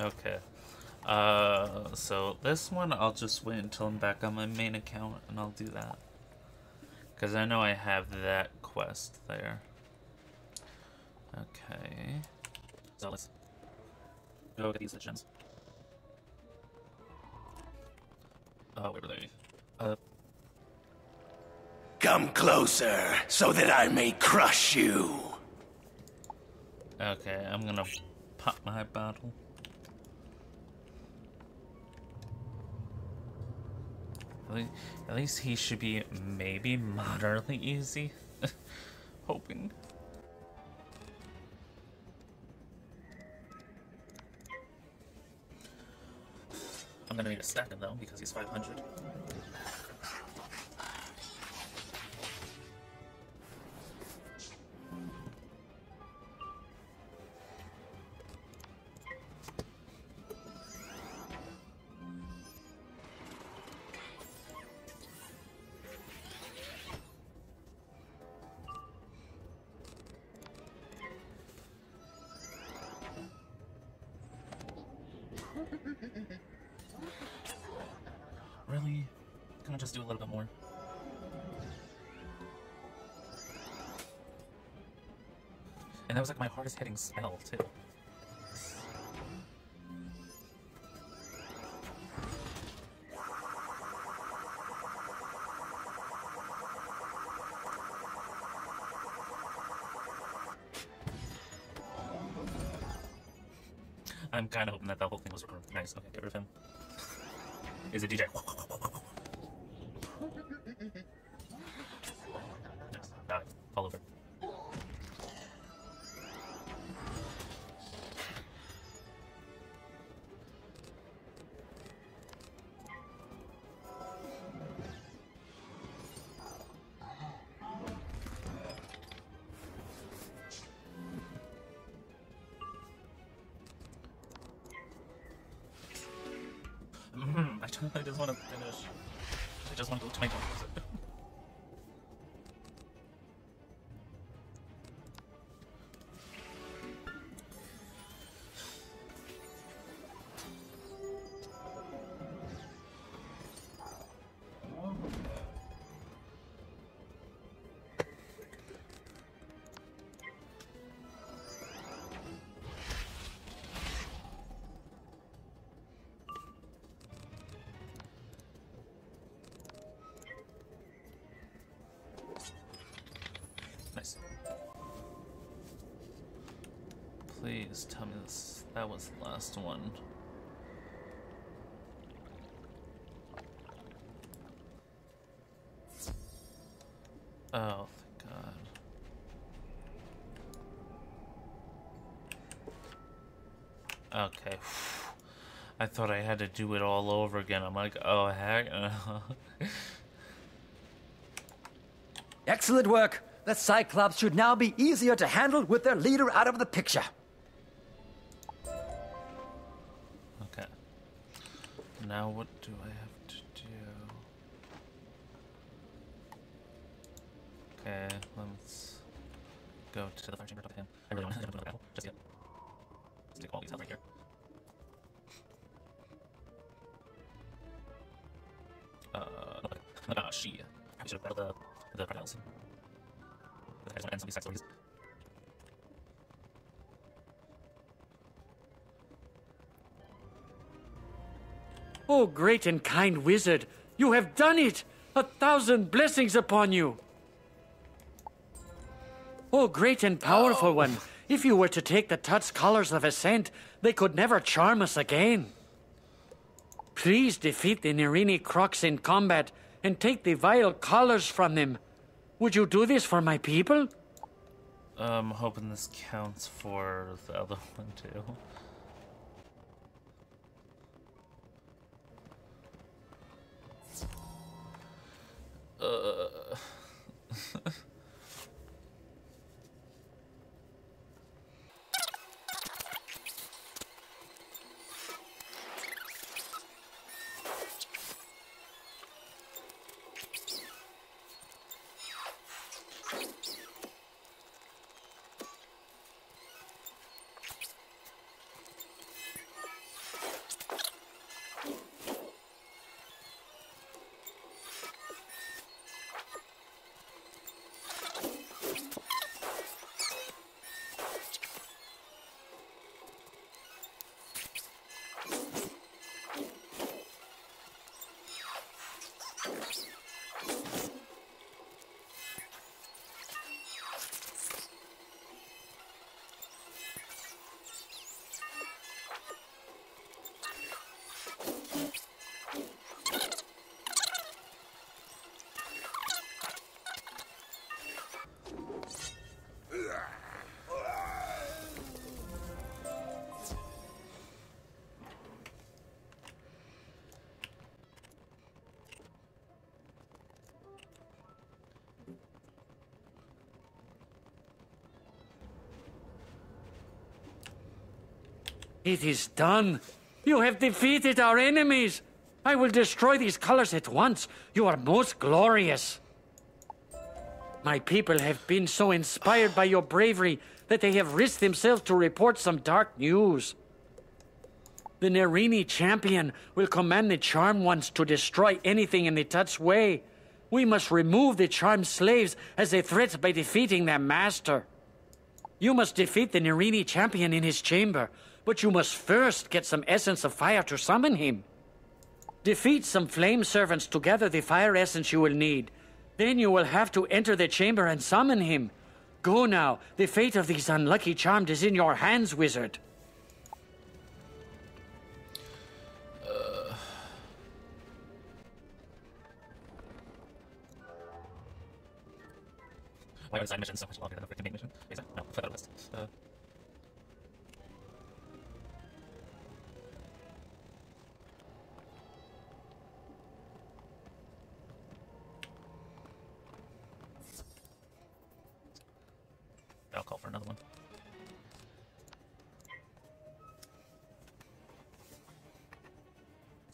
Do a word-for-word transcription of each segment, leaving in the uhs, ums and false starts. Okay. Uh, so this one, I'll just wait until I'm back on my main account, and I'll do that. Because I know I have that quest there. Okay. So let's go get these gems. Oh, where were they? Uh... Come closer, so that I may crush you. Okay, I'm gonna pop my bottle. At least, at least he should be maybe moderately easy. Hoping. I'm gonna need to stack him though, because he's five hundred. Really? Can I just do a little bit more? And that was like my hardest hitting spell too. I'm kind of hoping that the whole thing was recorded. Nice. Okay, get rid of him. Is it D J? Nice. Fall over. I just want to finish. I just want to go to my point. Please tell me this. That was the last one. Oh, thank God. Okay. I thought I had to do it all over again. I'm like, oh, heck. Excellent work. The Cyclops should now be easier to handle with their leader out of the picture. Okay. Now what do I have to do? Okay, let's go to the fire chamber, talk to him. I really want to jump into the battle, just yet. Let's take all these out right here. Uh, no, no, no, she. I should have battled the, the crocodiles. I just want to end some of these side stories. Oh, great and kind wizard, you have done it! A thousand blessings upon you! Oh, great and powerful oh. one, if you were to take the Tut's colors of ascent, they could never charm us again. Please defeat the Narini crocs in combat and take the vile colors from them. Would you do this for my people? I'm hoping this counts for the other one too. Uh. It is done. You have defeated our enemies. I will destroy these colors at once. You are most glorious. My people have been so inspired by your bravery that they have risked themselves to report some dark news. The Narini champion will command the charmed ones to destroy anything in the touch's way. We must remove the charmed slaves as a threat by defeating their master. You must defeat the Narini champion in his chamber, but you must first get some essence of fire to summon him. Defeat some flame servants to gather the fire essence you will need. Then you will have to enter the chamber and summon him. Go now. The fate of these unlucky charmed is in your hands, wizard. Uh. Why are design missions so much longer than the freaking main mission? Is that no further list? Uh. I'll call for another one.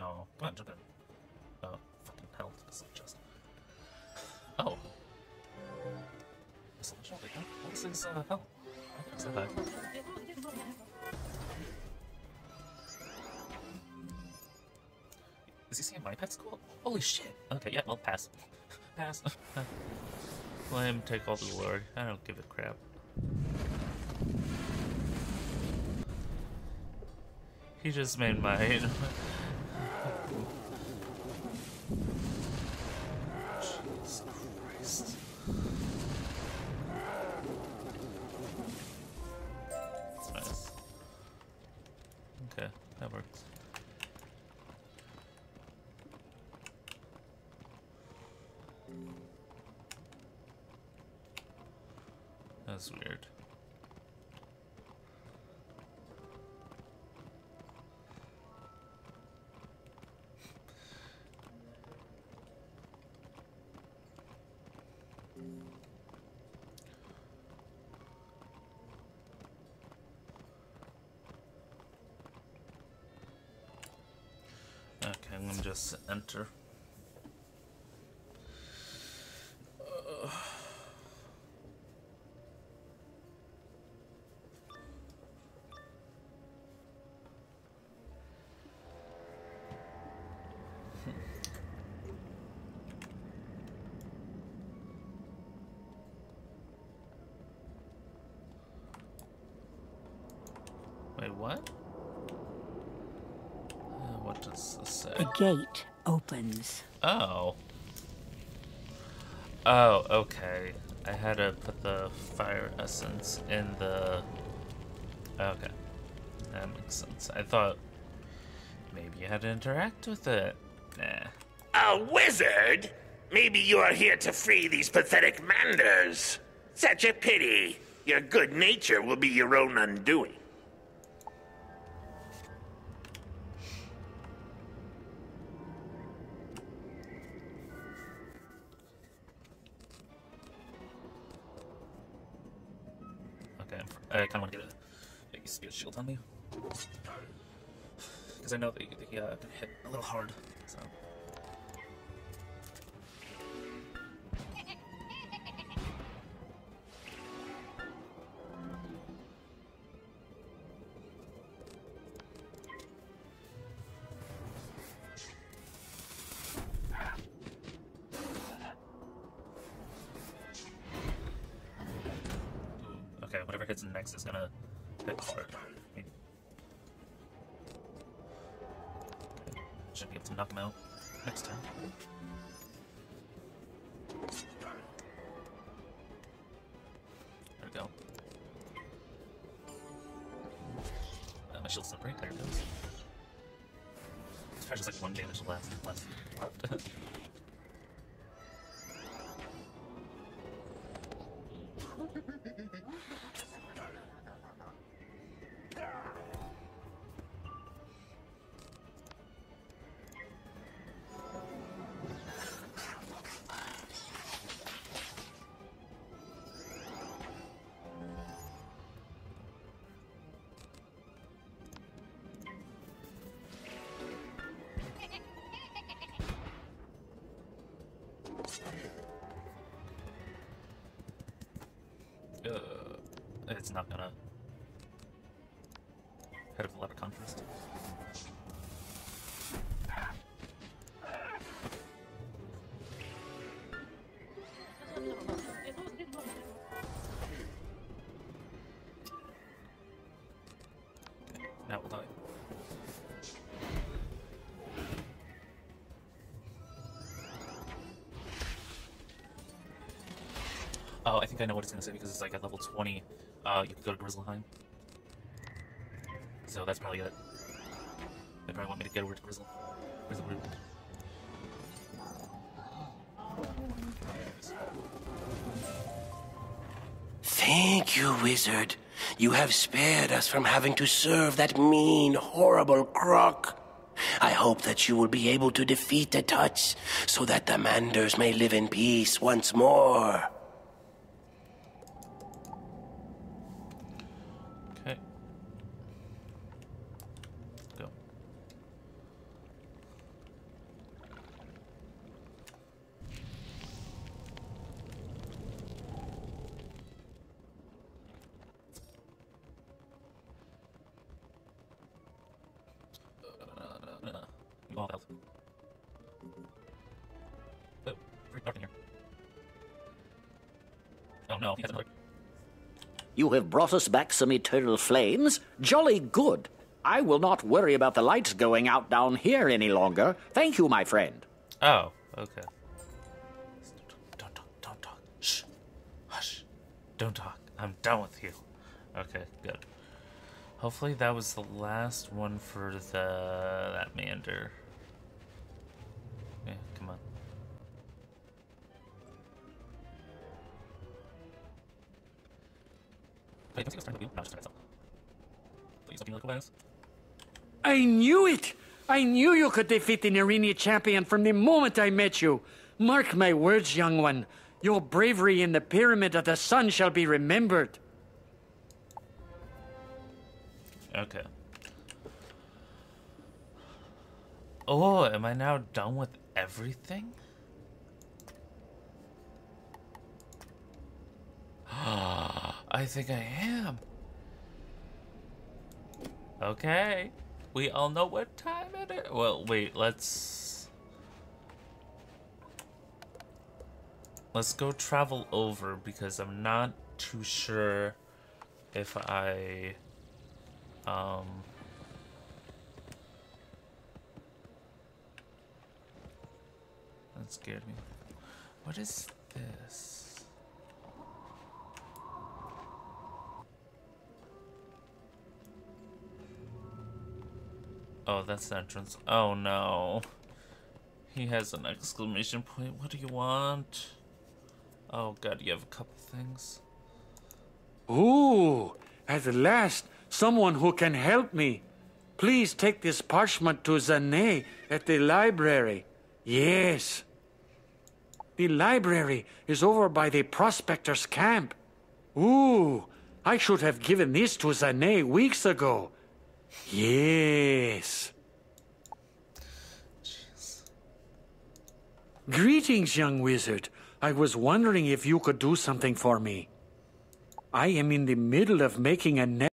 Oh, come on, jump in. Oh, fucking hell. This is just... Oh. This is, this is uh, hell. I think I Is he seeing my pet's cool? Holy shit! Okay, yeah, well, pass. Pass. Let him take all the glory. I don't give a crap. He just made mine. Jesus Christ. That's nice. Okay, that works. That's weird. Okay, I'm gonna just enter. Uh, Wait, what? The gate opens. Oh. Oh, okay. I had to put the fire essence in the... Okay. That makes sense. I thought maybe you had to interact with it. Nah. A wizard? Maybe you are here to free these pathetic Manders. Such a pity. Your good nature will be your own undoing. I kind of want to get a, a spear shield on me, because I know that he uh, can hit a little hard. So. Hits next is gonna hit hard. Maybe. Should be able to knock him out next time. There we go. Uh, my shield's not break. There it goes. It's probably just like one damage left. Left. Left. It's not gonna head of the leprechaun first. Oh, I think I know what it's gonna say because it's like at level twenty, uh, you can go to Grizzleheim. So that's probably it. They probably want me to get over to Grizzle. Grizzle group. Thank you, wizard. You have spared us from having to serve that mean, horrible croc. I hope that you will be able to defeat the Tuts so that the Manders may live in peace once more. No, you have brought us back some eternal flames? Jolly good. I will not worry about the lights going out down here any longer. Thank you, my friend. Oh, okay. Don't talk, don't talk. Shh. Hush. Don't talk. I'm done with you. Okay, good. Hopefully that was the last one for the that Mander. Yeah, come on. I knew it! I knew you could defeat the Narini champion from the moment I met you. Mark my words, young one. Your bravery in the Pyramid of the Sun shall be remembered. Okay. Oh, am I now done with everything? I think I am. Okay. We all know what time it is. Well, wait, let's... Let's go travel over because I'm not too sure if I... Um... That scared me. What is this? Oh, that's the entrance. Oh no. He has an exclamation point. What do you want? Oh god, you have a couple things. Ooh, at last, someone who can help me. Please take this parchment to Zane at the library. Yes. The library is over by the prospector's camp. Ooh, I should have given this to Zane weeks ago. Yes. Jeez. Greetings, young wizard. I was wondering if you could do something for me. I am in the middle of making a net.